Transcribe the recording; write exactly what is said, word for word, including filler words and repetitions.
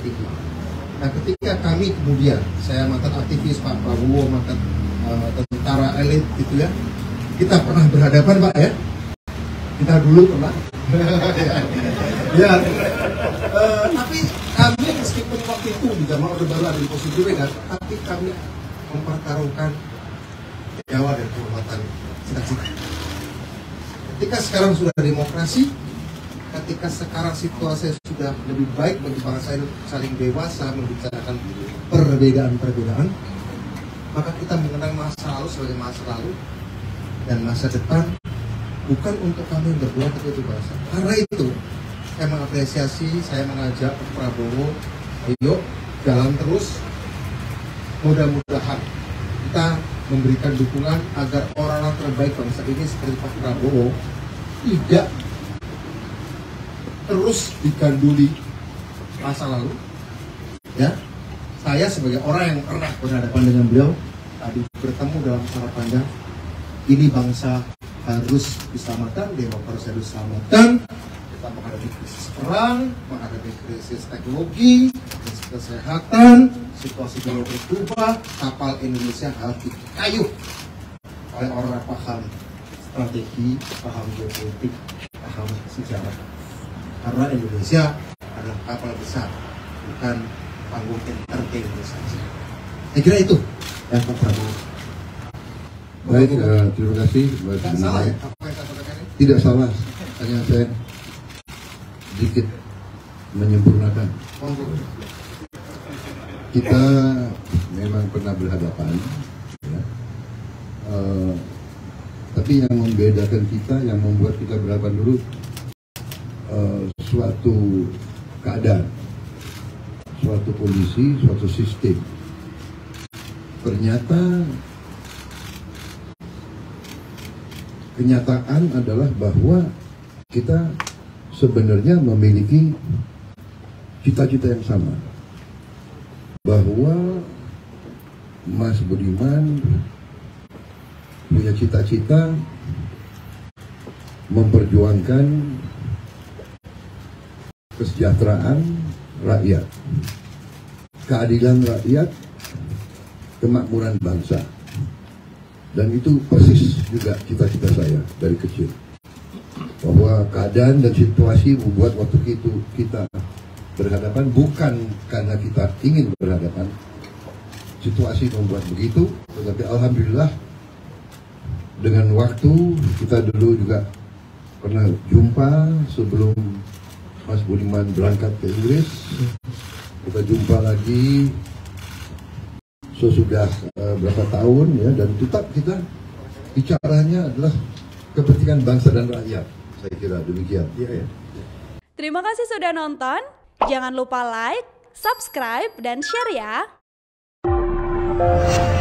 tinggi. Nah, ketika kami kemudian, saya mantan aktivis, Pak Prabowo mantan uh, tentara elit gitu ya, kita pernah berhadapan, Pak ya, kita dulu pernah. Ya, uh, tapi kami meskipun waktu itu tidak mau berbalas di posisi kan, tapi kami mempertaruhkan Jawa dan kehormatan cita-cita. Ketika sekarang sudah demokrasi, ketika sekarang situasi sudah lebih baik bagi bangsa ini saling dewasa membicarakan perbedaan-perbedaan, maka kita mengenang masa lalu sebagai masa lalu dan masa depan bukan untuk kami berdua, tapi untuk bangsa. Karena itu saya mengapresiasi, saya mengajak Prabowo, ayo jalan terus, mudah-mudahan kita memberikan dukungan agar orang-orang terbaik bangsa ini seperti Pak Prabowo tidak terus diganduli masa lalu, ya. Saya sebagai orang yang pernah berhadapan dengan beliau, tadi bertemu dalam cara pandang, ini bangsa harus diselamatkan, demokrasi harus diselamatkan. Kita menghadapi krisis perang, menghadapi krisis teknologi, krisis kesehatan, situasi global berubah, kapal Indonesia harus dikayuh oleh orang paham strategi, paham geopolitik, paham sejarah. Karena Indonesia adalah kapal besar, bukan panggung entertainment saja. Saya kira itu yang pertama. Baik, uh, terima kasih. Tidak salah ya? Tidak salah, hanya saya sedikit menyempurnakan. Kita memang pernah berhadapan, ya. uh, Tapi yang membedakan kita, yang membuat kita berhadapan dulu, Uh, suatu keadaan, suatu kondisi, suatu sistem. Ternyata kenyataan adalah bahwa kita sebenarnya memiliki cita-cita yang sama, bahwa Mas Budiman punya cita-cita memperjuangkan kesejahteraan rakyat, keadilan rakyat, kemakmuran bangsa. Dan itu persis juga cita-cita saya dari kecil, bahwa keadaan dan situasi membuat waktu itu kita berhadapan, bukan karena kita ingin berhadapan, situasi membuat begitu. Tetapi alhamdulillah dengan waktu, kita dulu juga pernah jumpa sebelum Mas Budiman berangkat ke Inggris, kita jumpa lagi sesudah uh, berapa tahun ya, dan tetap kita bicaranya adalah kepentingan bangsa dan rakyat. Saya kira demikian. Ya, ya. Terima kasih sudah nonton. Jangan lupa like, subscribe, dan share ya.